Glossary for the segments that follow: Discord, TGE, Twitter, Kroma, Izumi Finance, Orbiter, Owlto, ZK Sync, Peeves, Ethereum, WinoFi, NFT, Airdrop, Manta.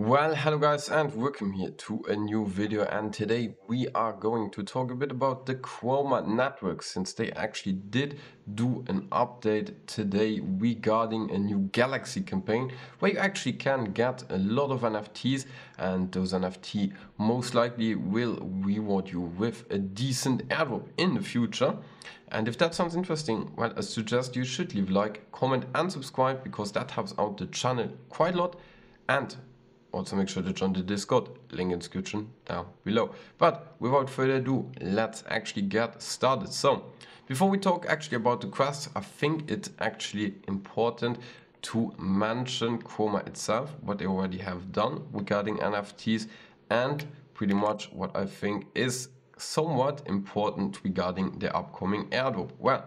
Well, hello guys and welcome here to a new video, and today we are going to talk a bit about the Kroma network, since they actually did do an update today regarding a new Galaxy campaign where you actually can get a lot of NFTs, and those NFT most likely will reward you with a decent airdrop in the future. And if that sounds interesting, well, I suggest you should leave a like, comment and subscribe, because that helps out the channel quite a lot. And also make sure to join the Discord, link in description down below. But without further ado, let's actually get started. So before we talk actually about the quest, I think it's actually important to mention Kroma itself, what they already have done regarding NFTs, and pretty much what I think is somewhat important regarding the upcoming airdrop. Well,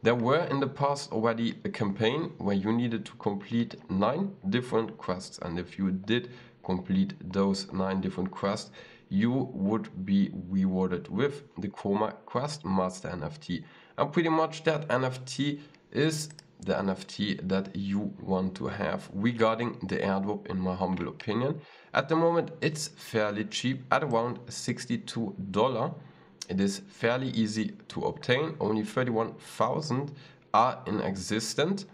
there were in the past already a campaign where you needed to complete 9 different quests, and if you did complete those 9 different quests, you would be rewarded with the Kroma Quest Master NFT. And pretty much that NFT is the NFT that you want to have regarding the airdrop, in my humble opinion. At the moment it's fairly cheap at around $62. It is fairly easy to obtain. Only 31,000 are in existence,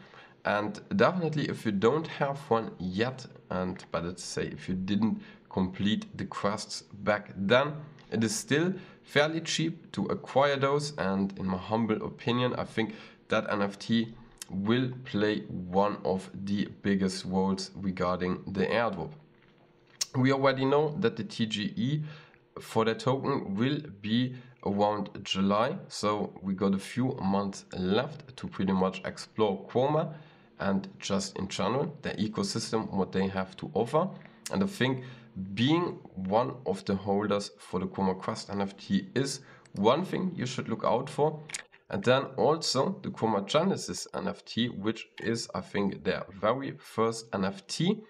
and definitely if you don't have one yet, and but let's say if you didn't complete the quests back then, it is still fairly cheap to acquire those. And in my humble opinion, I think that NFT will play one of the biggest roles regarding the airdrop. We already know that the TGE for the token will be around July, so we got a few months left to pretty much explore Kroma and just in general the ecosystem, what they have to offer. And I think being one of the holders for the Kroma Quest NFT is one thing you should look out for. And then also the Kroma Genesis NFT, which is I think their very first NFT.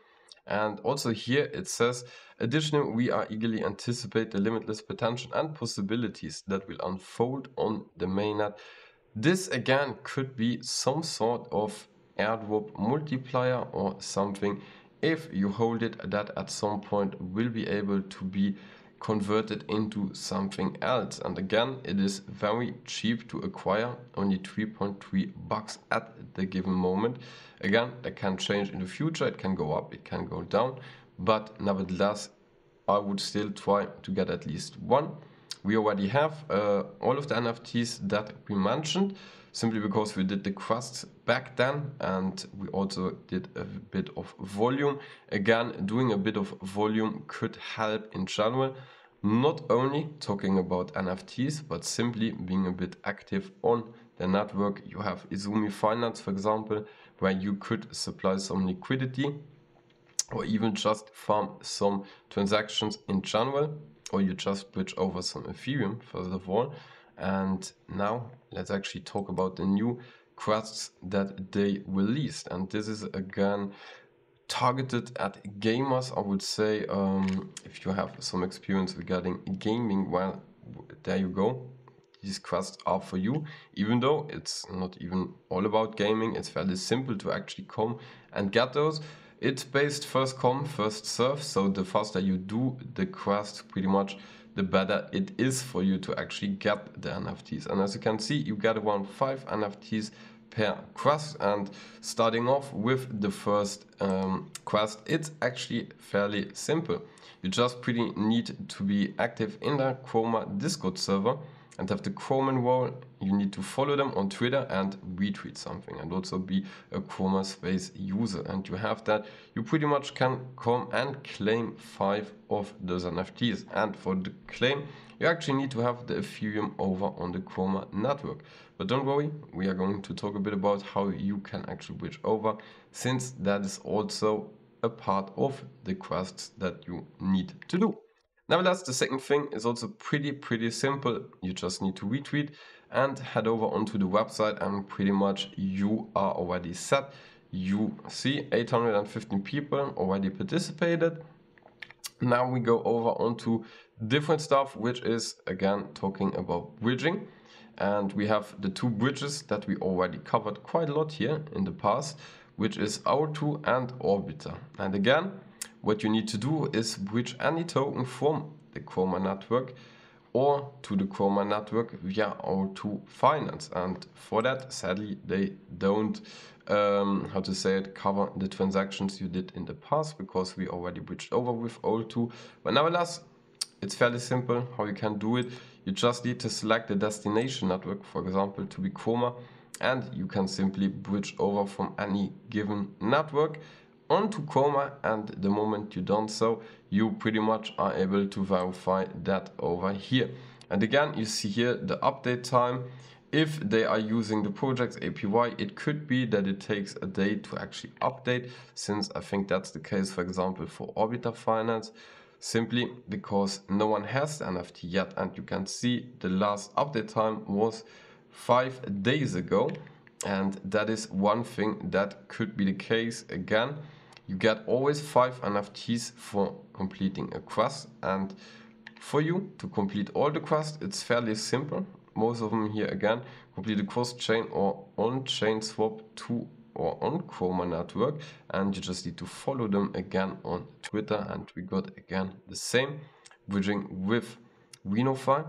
And also here it says, additionally, we are eagerly anticipate the limitless potential and possibilities that will unfold on the mainnet. This again could be some sort of airdrop multiplier or something. If you hold it, that at some point will be able to be converted into something else. And again, it is very cheap to acquire, only $3.3 at the given moment. Again, that can change in the future, it can go up, it can go down, but nevertheless I would still try to get at least one. We already have all of the NFTs that we mentioned, simply because we did the quests back then, and we also did a bit of volume. Again, doing a bit of volume could help in general, not only talking about NFTs, but simply being a bit active on the network. You have Izumi Finance, for example, where you could supply some liquidity or even just farm some transactions in general, or you just bridge over some Ethereum, first of all. And now let's actually talk about the new quests that they released, and this is again targeted at gamers, I would say. If you have some experience regarding gaming, well, there you go, these quests are for you. Even though it's not even all about gaming, it's fairly simple to actually come and get those. It's based first come, first serve, so the faster you do the quest, pretty much the better it is for you to actually get the NFTs. And as you can see, you get around 5 NFTs per quest. And starting off with the first quest, it's actually fairly simple. You just pretty need to be active in the Kroma Discord server and have the Kroman role. You need to follow them on Twitter and retweet something, and also be a Kroma Space user. And you have that, you pretty much can come and claim 5 of those NFTs. And for the claim, you actually need to have the Ethereum over on the Kroma network. But don't worry, we are going to talk a bit about how you can actually bridge over, since that is also a part of the quests that you need to do. Nevertheless, the second thing is also pretty simple. You just need to retweet and head over onto the website, and pretty much you are already set. You see 815 people already participated. Now we go over onto different stuff, which is again talking about bridging. And we have the 2 bridges that we already covered quite a lot here in the past, which is Owlto and Orbiter. And again, what you need to do is bridge any token from the Kroma network or to the Kroma network via Owlto Finance. And for that, sadly, they don't cover the transactions you did in the past, because we already bridged over with Owlto. But nevertheless, it's fairly simple how you can do it. You just need to select the destination network, for example, to be Kroma, and you can simply bridge over from any given network onto Kroma, and the moment you done so, you pretty much are able to verify that over here. And again, you see here the update time. If they are using the project's API, it could be that it takes a day to actually update, since I think that's the case, for example, for Orbiter Finance, simply because no one has the NFT yet. And you can see the last update time was 5 days ago, and that is one thing that could be the case. Again, you get always 5 NFTs for completing a quest, and for you to complete all the quests, it's fairly simple. Most of them here, again, complete a cross-chain or on-chain swap to or on Kroma network, and you just need to follow them again on Twitter. And we got again the same, bridging with WinoFi.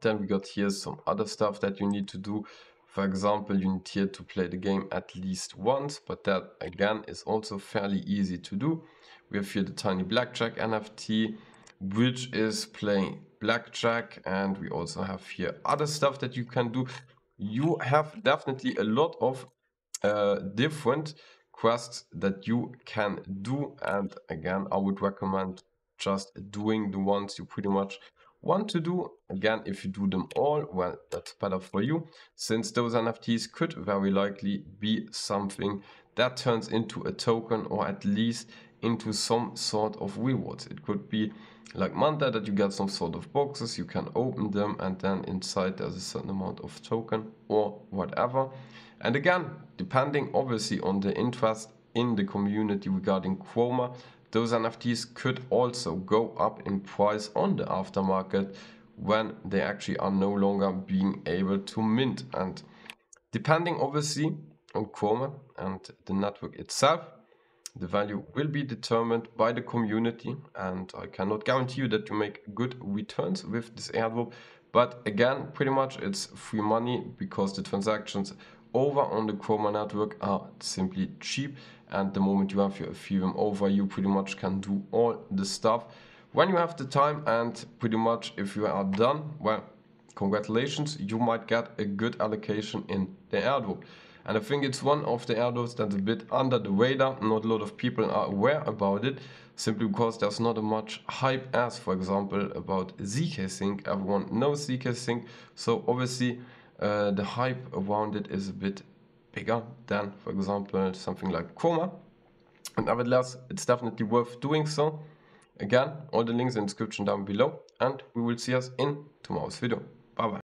Then we got here some other stuff that you need to do. For example, you need here to play the game at least once, but that again is also fairly easy to do. We have here the Tiny Blackjack NFT, which is playing blackjack, and we also have here other stuff that you can do. You have definitely a lot of different quests that you can do, and again, I would recommend just doing the ones you pretty much want to do. Again, if you do them all, well, that's better for you, since those NFTs could very likely be something that turns into a token, or at least into some sort of rewards. It could be like Manta, that you get some sort of boxes, you can open them, and then inside there's a certain amount of token or whatever. And again, depending obviously on the interest in the community regarding Kroma, those NFTs could also go up in price on the aftermarket when they actually are no longer being able to mint. And depending obviously on Kroma and the network itself, the value will be determined by the community, and I cannot guarantee you that you make good returns with this airdrop. But again, pretty much it's free money, because the transactions over on the Kroma network are simply cheap, and the moment you have your Ethereum over, you pretty much can do all the stuff when you have the time. And pretty much if you are done, well, congratulations, you might get a good allocation in the airdrop. And I think it's one of the airdrops that's a bit under the radar. Not a lot of people are aware about it, simply because there's not a much hype as, for example, about ZK Sync. Everyone knows ZK Sync, so obviously the hype around it is a bit bigger than, for example, something like Kroma. And nevertheless, it's definitely worth doing so. Again, all the links in the description down below, and we will see us in tomorrow's video. Bye bye.